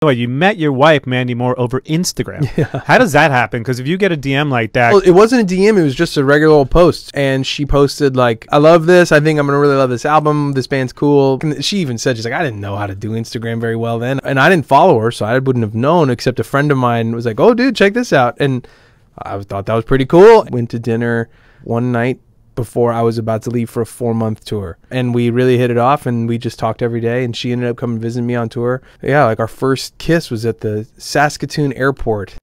Anyway, you met your wife, Mandy Moore, over Instagram. Yeah. How does that happen? Because if you get a DM like that... Well, it wasn't a DM. It was just a regular old post. And she posted, like, I love this. I think I'm going to really love this album. This band's cool. And she even said, she's like, I didn't know how to do Instagram very well then. And I didn't follow her, so I wouldn't have known, except a friend of mine was like, oh, dude, check this out. And I thought that was pretty cool. Went to dinner one night before I was about to leave for a 4-month tour. And we really hit it off, and we just talked every day, and she ended up coming visit me on tour. Yeah, like our first kiss was at the Saskatoon airport